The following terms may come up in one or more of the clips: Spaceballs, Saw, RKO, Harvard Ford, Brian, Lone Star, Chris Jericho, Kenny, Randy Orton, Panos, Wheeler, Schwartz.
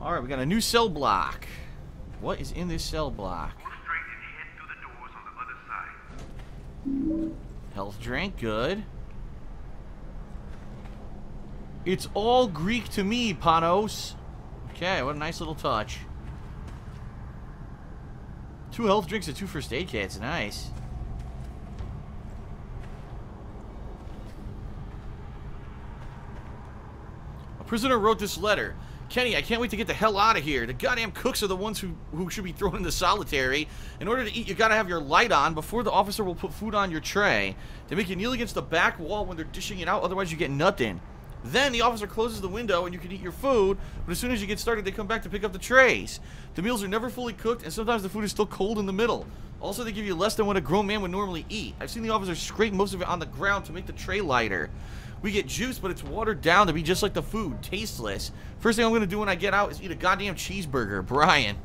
Alright, we got a new cell block. What is in this cell block? Health drink, good. It's all Greek to me, Panos. Okay, what a nice little touch. 2 health drinks and 2 first aid kits, nice. A prisoner wrote this letter. Kenny, I can't wait to get the hell out of here. The goddamn cooks are the ones who should be thrown into solitary. In order to eat, you gotta have your light on before the officer will put food on your tray. They make you kneel against the back wall when they're dishing it out, otherwise you get nothing. Then the officer closes the window and you can eat your food, but as soon as you get started, they come back to pick up the trays. The meals are never fully cooked, and sometimes the food is still cold in the middle. Also, they give you less than what a grown man would normally eat. I've seen the officer scrape most of it on the ground to make the tray lighter. We get juice, but it's watered down to be just like the food, tasteless. First thing I'm going to do when I get out is eat a goddamn cheeseburger, Brian.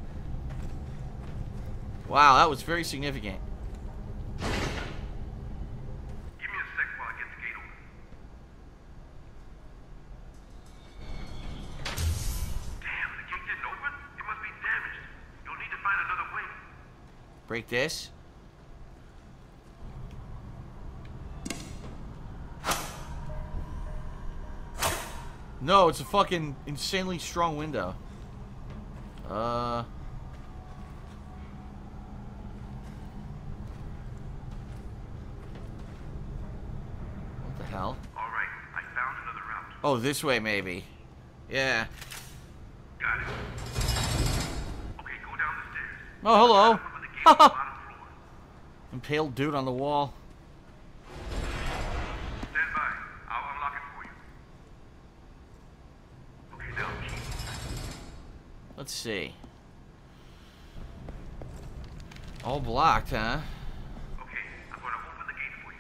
Wow, that was very significant. Give me a sec while I get the gate open. Damn, the gate didn't open? It must be damaged. You'll need to find another way. Break this. No, it's a fucking insanely strong window. What the hell? All right, I found another route. Oh, this way maybe. Yeah. Got it. Okay, go down the stairs. Oh, hello. Impaled dude on the wall. Let's see. All blocked, huh? Okay, I'm gonna open the gate for you.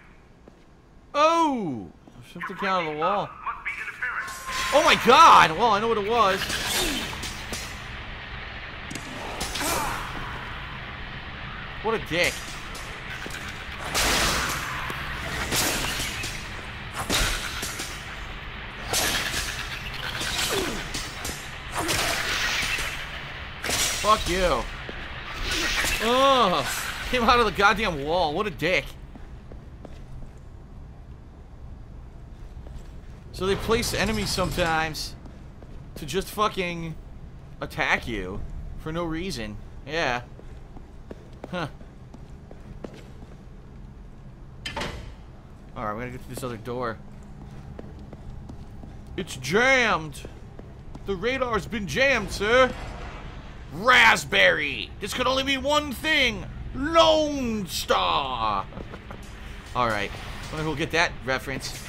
Oh! Something out of the wall. Must be interference. Oh my god! Well, I know what it was. What a dick. Fuck you. Ugh. Came out of the goddamn wall. What a dick. So they place enemies sometimes to just fucking attack you for no reason. Yeah. Huh. Alright, we're gonna get to this other door. It's jammed. The radar's been jammed, sir. Raspberry! This could only mean one thing! Lone Star! Alright. Wonder who'll get that reference.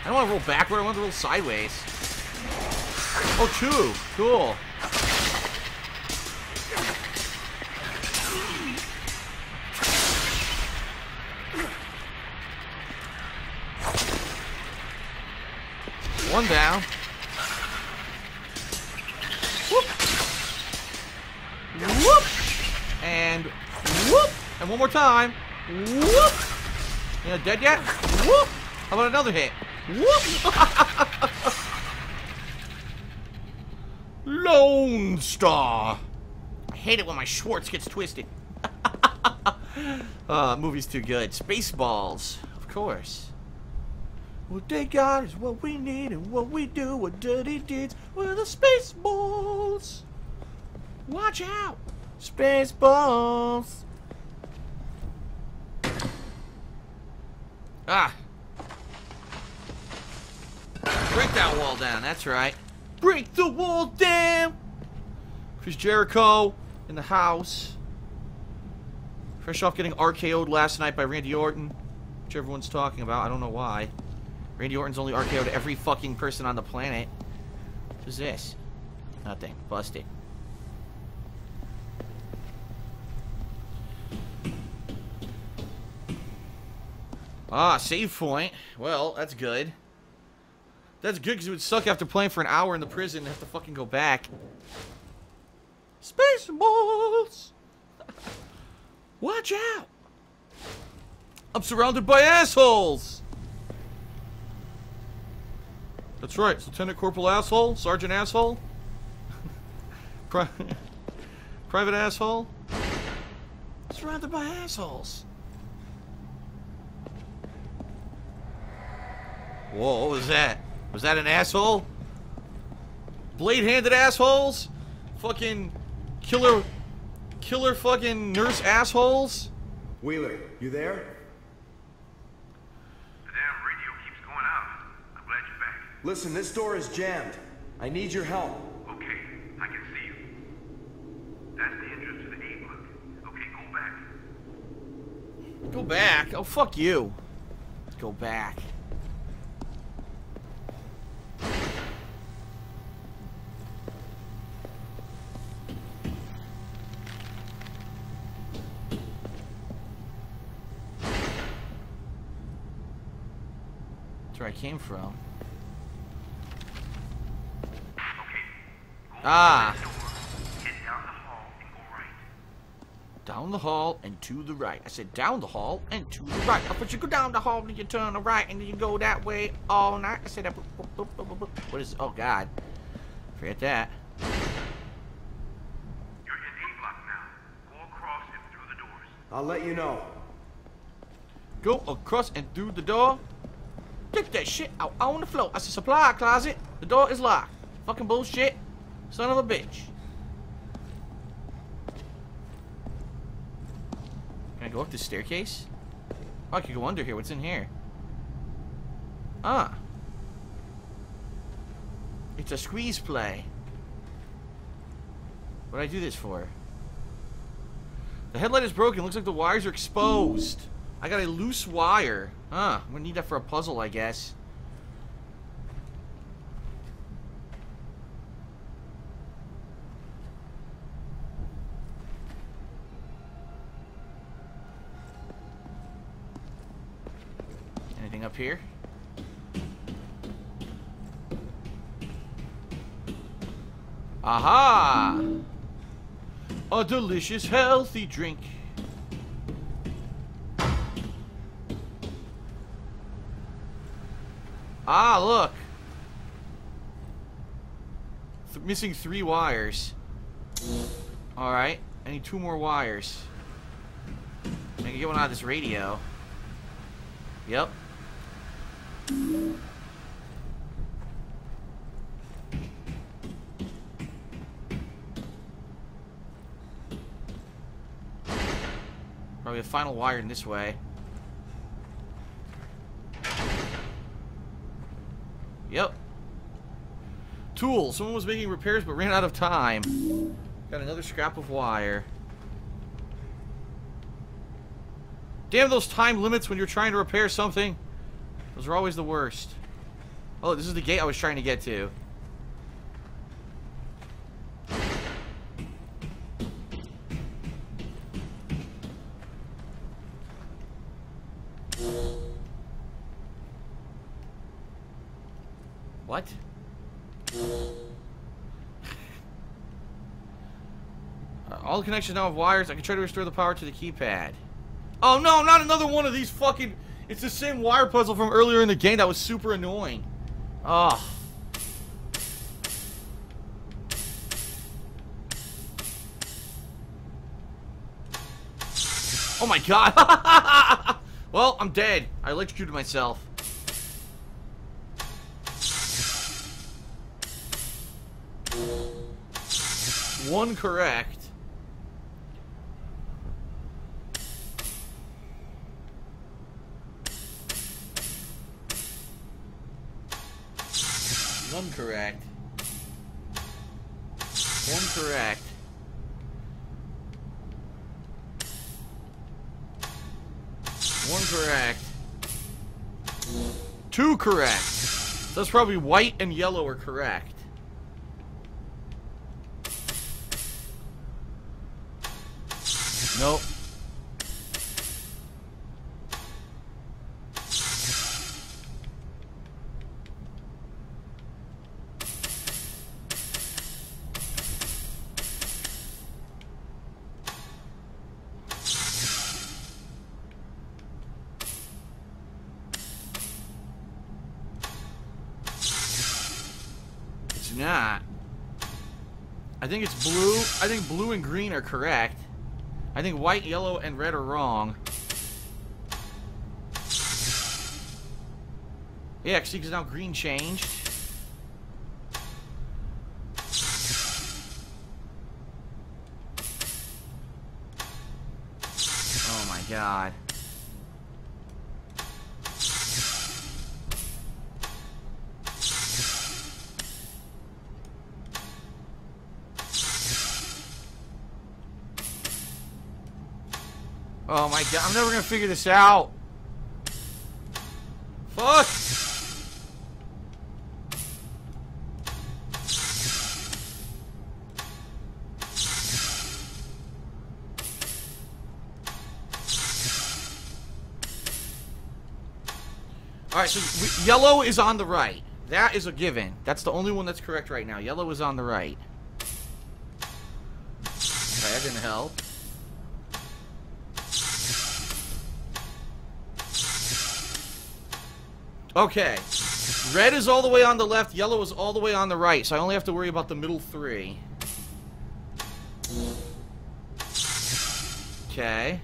I don't want to roll backward, I want to roll sideways. Oh, true! Cool. One down. And one more time. Whoop! You not dead yet? Whoop! How about another hit? Whoop! Lone Star! I hate it when my Schwartz gets twisted. Movie's too good. Spaceballs, of course. What they got is what we need, and what we do with dirty deeds. We're the Spaceballs. Watch out! Spaceballs! Ah! Break that wall down, that's right. Break the wall down! Chris Jericho in the house. Fresh off getting RKO'd last night by Randy Orton, which everyone's talking about. I don't know why. Randy Orton's only RKO'd every fucking person on the planet. What is this? Nothing. Busted. Ah, save point. Well, that's good. That's good because it would suck after playing for an hour in the prison and have to fucking go back. Spaceballs! Watch out! I'm surrounded by assholes! That's right. Lieutenant Corporal Asshole, Sergeant Asshole, Private Asshole. Surrounded by assholes. Whoa, what was that? Was that an asshole? Blade-handed assholes? Fucking killer fucking nurse assholes? Wheeler, you there? The damn radio keeps going out. I'm glad you're back. Listen, this door is jammed. I need your help. Okay, I can see you. That's the entrance to the aid look. Okay, go back. Go back? Oh, fuck you. Go back. I came from. Okay. Ah. Head down the hall and go right. Down the hall and to the right. I said down the hall and to the right. I put you go down the hall and you turn the right and then you go that way all night. I said that. What is? Oh God. Forget that. You're in A block now. Go across and through the doors. I'll let you know. Go across and through the door. Get that shit out on the floor. That's a supply closet. The door is locked. Fucking bullshit. Son of a bitch. Can I go up this staircase? Oh, I could go under here. What's in here? Ah. It's a squeeze play. What did I do this for? The headlight is broken. Looks like the wires are exposed. I got a loose wire. Huh, I'm gonna need that for a puzzle, I guess. Anything up here? Aha! A delicious, healthy drink. Ah, look. Missing 3 wires. Alright. I need 2 more wires. I can get one out of this radio. Yep. Probably a final wire in this way. Yep. Tool. Someone was making repairs but ran out of time. Got another scrap of wire. Damn those time limits when you're trying to repair something. Those are always the worst. Oh, this is the gate I was trying to get to. What? All the connections now have wires. I can try to restore the power to the keypad. Oh no, not another one of these fucking... It's the same wire puzzle from earlier in the game that was super annoying. Ugh. Oh. Oh my God. Well, I'm dead. I electrocuted myself. One correct. One correct. One correct. One correct. Two correct. So that's probably white and yellow are correct. Nope. not. I think it's blue. I think blue and green are correct. I think white, yellow, and red are wrong. Yeah, actually, because now green changed. Oh my god. Oh my god, I'm never gonna figure this out. Fuck! Alright, so yellow is on the right. That is a given. That's the only one that's correct right now. Yellow is on the right. Okay, that didn't help. Okay, red is all the way on the left, yellow is all the way on the right, so I only have to worry about the middle three. Okay.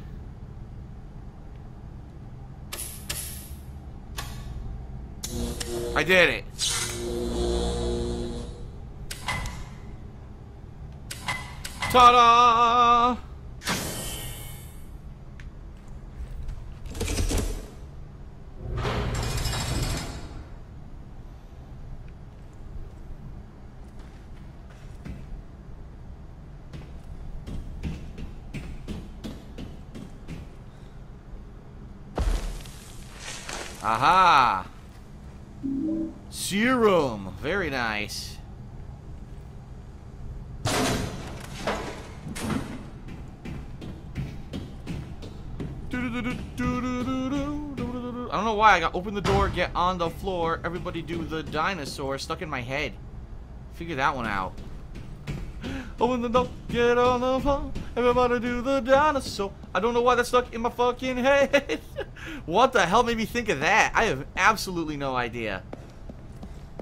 I did it. Ta-da! Aha! Serum! Very nice. I don't know why I got open the door, get on the floor, everybody do the dinosaur stuck in my head. Figure that one out. Open the door, get on the floor, everybody do the dinosaur. I don't know why that's stuck in my fucking head. What the hell made me think of that? I have absolutely no idea.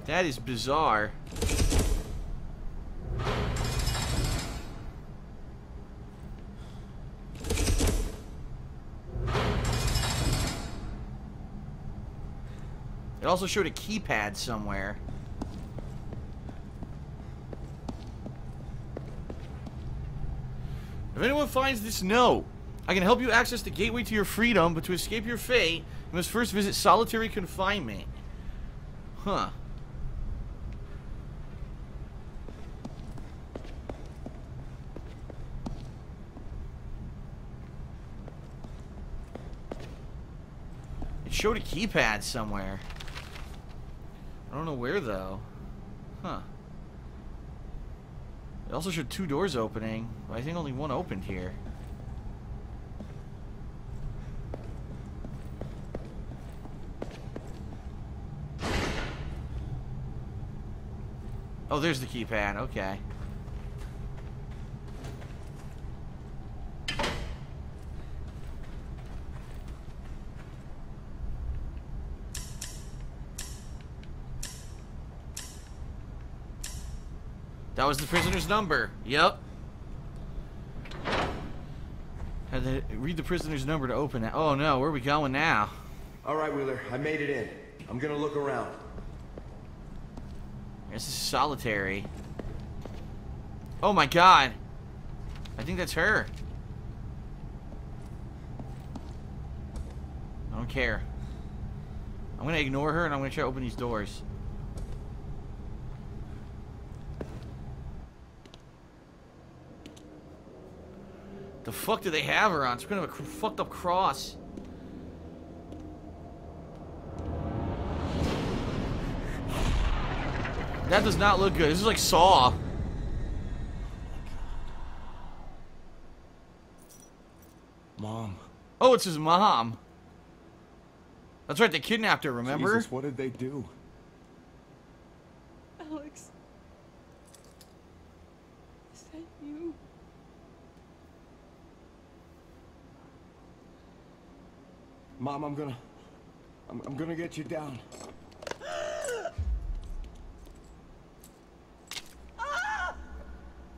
That is bizarre. It also showed a keypad somewhere. If anyone finds this note, I can help you access the gateway to your freedom, but to escape your fate, you must first visit solitary confinement. Huh. It showed a keypad somewhere. I don't know where, though. Huh. It also showed two doors opening, but I think only one opened here. Oh, there's the keypad. Okay. That was the prisoner's number. Yep. Had to read the prisoner's number to open it. Oh no, where are we going now? All right, Wheeler. I made it in. I'm gonna look around. This is solitary. Oh my god. I think that's her. I don't care. I'm gonna ignore her and I'm gonna try to open these doors. The fuck do they have her on? It's kind of a fucked up cross. That does not look good. This is like Saw. Mom. Oh, it's his mom. That's right, they kidnapped her, remember? Jesus, what did they do? Alex. Is that you? Mom, I'm gonna get you down.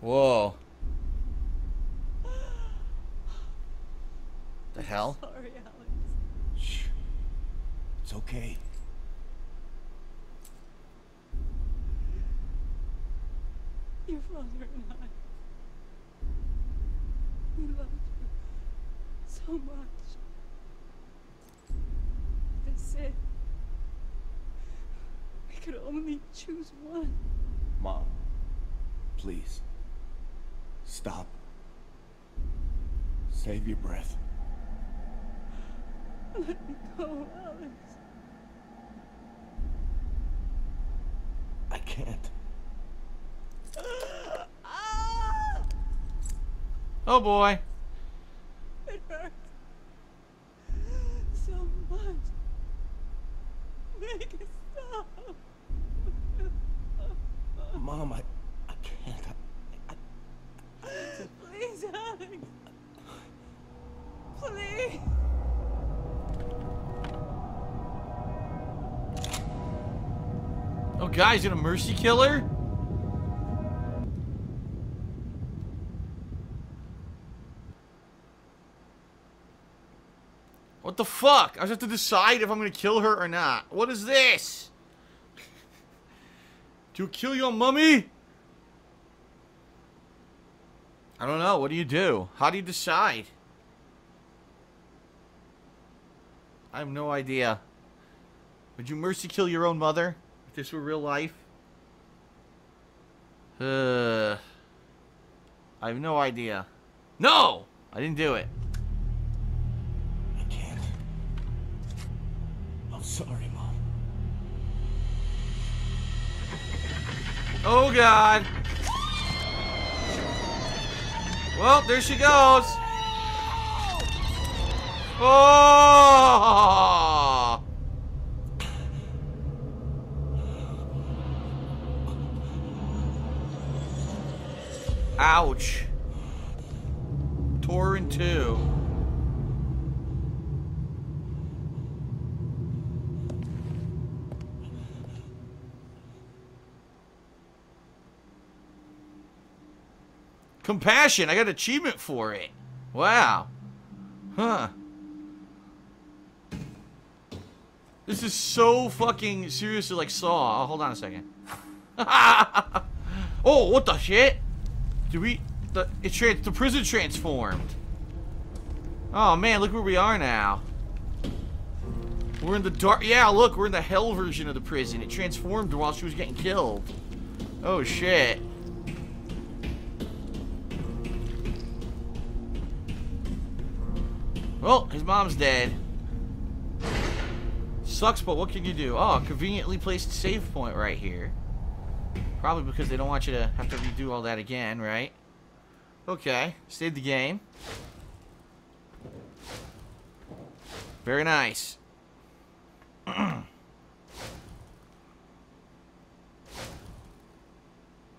Whoa. The hell? Sorry, Alex. Shh. It's okay. Your father and I, we loved you so much. That's it. We could only choose one. Mom, please. Stop. Save your breath. Let me go, Alex. I can't. Oh boy. It hurts so much. Make it stop. Mom, I can't. Please, Alex. Please. Oh, guys, you gonna mercy kill her? What the fuck? I just have to decide if I'm gonna kill her or not. What is this? To kill your mummy? I don't know. What do you do? How do you decide? I have no idea. Would you mercy kill your own mother? If this were real life? I have no idea. No! I didn't do it. I can't. I'm sorry, Mom. Oh, God. Well, there she goes. Oh! Ouch. Tore in two. Compassion, I got an achievement for it. Wow. Huh. This is so fucking seriously like Saw. Oh, hold on a second. Oh, what the shit? Do we... The prison transformed. Oh, man, look where we are now. We're in the dark... Yeah, look, we're in the hell version of the prison. It transformed while she was getting killed. Oh, shit. Well, his mom's dead. Sucks, but what can you do? Oh, conveniently placed save point right here. Probably because they don't want you to have to redo all that again, right? Okay, save the game. Very nice.